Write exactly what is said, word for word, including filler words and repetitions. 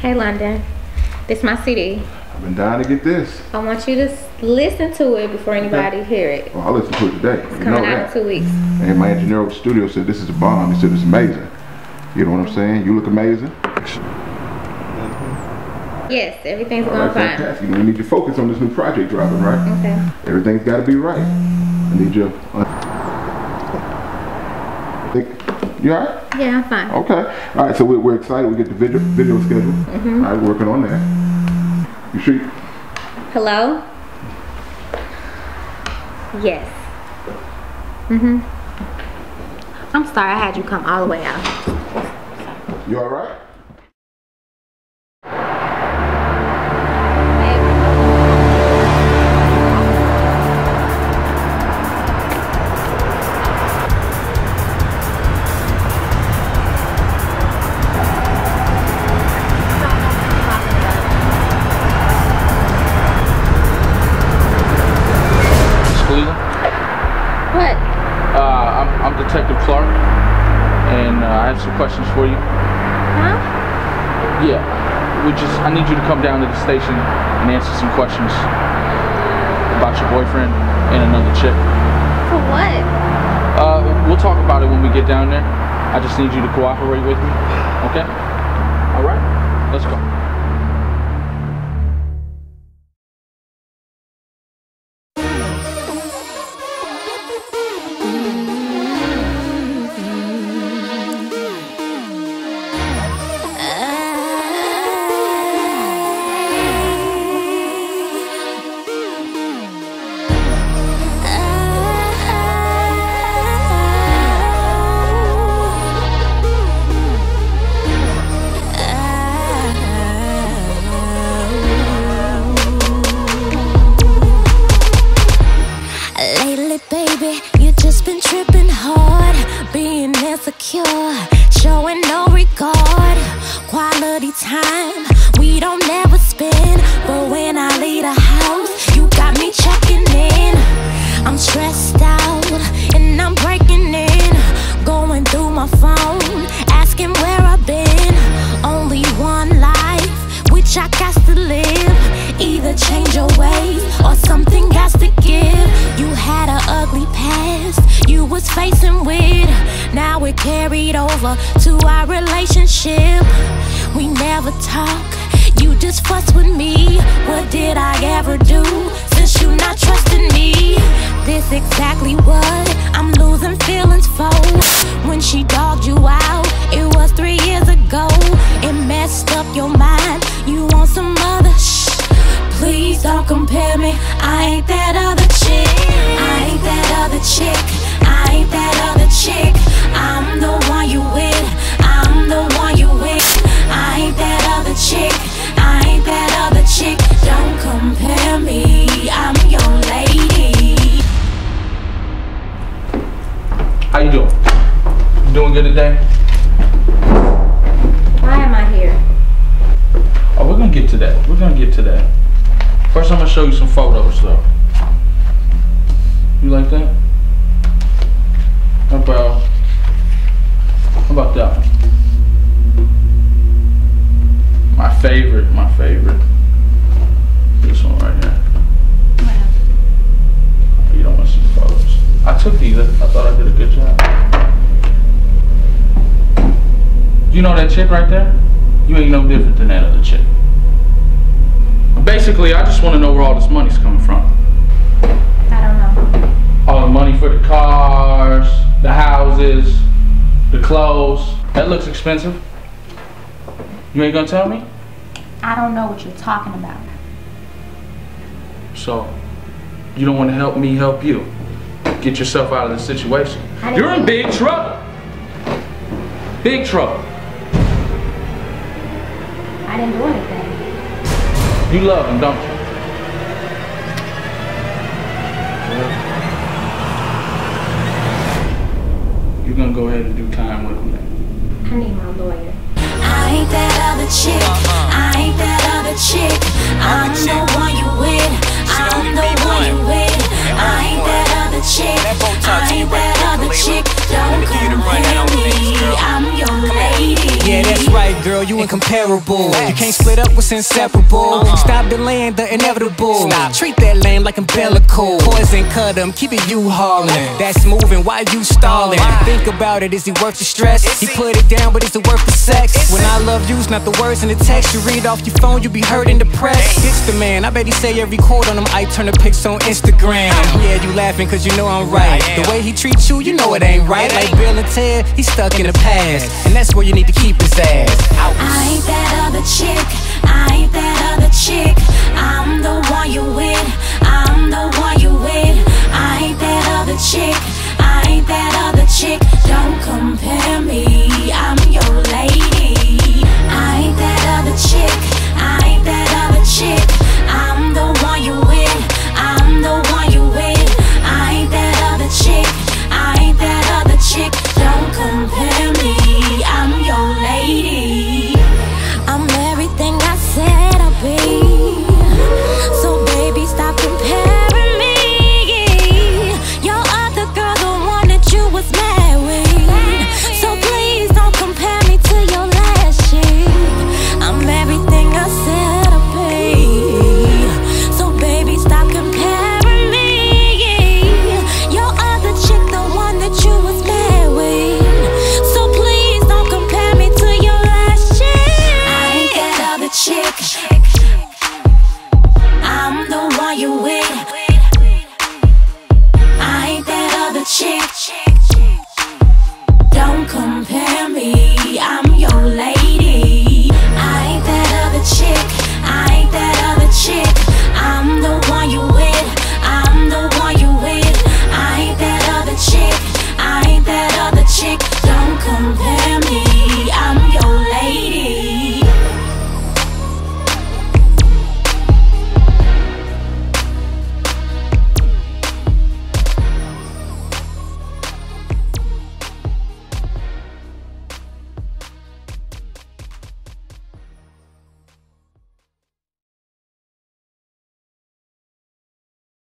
Hey London, this my C D. I've been dying to get this. I want you to listen to it before anybody okay. hear it. Well, I'll listen to it today. It's you coming out in two weeks. And my engineer at the studio said this is a bomb. He said it's amazing. You know what I'm saying? You look amazing. Yes, everything's going right, fine. Fantastic. You need to focus on this new project dropping, right? Okay. Everything's got to be right. I need you. You all right? Yeah, I'm fine. Okay. All right, so we're, we're excited. We get the video, video scheduled. Mm-hmm. All right, working on that. You sure? You Hello? Yes. Mm-hmm. I'm sorry I had you come all the way out. You all right? Detective Clark, and uh, I have some questions for you. Huh? Yeah, we just, I need you to come down to the station and answer some questions about your boyfriend and another chick. For what? Uh, we'll talk about it when we get down there. I just need you to cooperate with me, okay? All right, let's go. Showing no regard, quality time we don't ever spend. But when I leave the house, you got me checking in. I'm stressed out and I'm breaking in, going through my phone, asking where I've been. Only one life, which I got to live. Either change your ways or something got to give. You had an ugly past you was facing with. Now we're carried over to our relationship. We never talk, you just fuss with me. What did I ever do since you not trusting me? This exactly what I'm losing feelings for. When she dogged you out, it was three years ago. It messed up your mind, you want some other shh. Please don't compare me, I ain't that other chick. I ain't that other chick. I ain't that other chick. I'm the one you with. I'm the one you with. I ain't that other chick. I ain't that other chick. Don't compare me. I'm your lady. How you doing? You doing good today? Why am I here? Oh, we're gonna get to that. We're gonna get to that. First, I'm gonna show you some photos, though. You like that? How about, how about that one? My favorite, my favorite. This one right here. Wow. You don't want some photos. I took these. I thought I did a good job. You know that chick right there? You ain't no different than that other chick. Basically, I just want to know where all this money's coming from. I don't know. All the money for the cars, the houses, the clothes. That looks expensive. You ain't gonna tell me? I don't know what you're talking about. So, you don't wanna help me help you get yourself out of this situation. You're in big trouble. Big trouble. I didn't do anything. You love him, don't you? You're gonna go ahead and do time with me. I need my lawyer. I ain't that other chick. I ain't that other chick. I'm the one you with. I'm the one you with. I ain't that other chick. I ain't that other chick. Don't compare me. I'm your lady. Yeah, that's right. right, girl, you incomparable. You can't split up what's inseparable. Stop delaying the inevitable. Stop. Treat that lame like umbilical. Poison cut him, keep it you hauling. That's moving, why you stalling? Think about it, is he worth the stress? He put it down, but is it worth the sex? When I love you's not the words in the text. You read off your phone, you be hurt and depressed. It's the man, I bet he say every quote on him. I turn the pics on Instagram. Yeah, you laughing cause you know I'm right. The way he treats you, you know it ain't right. Like Bill and Ted, he's stuck in the past, and that's where you need to keep his ass out.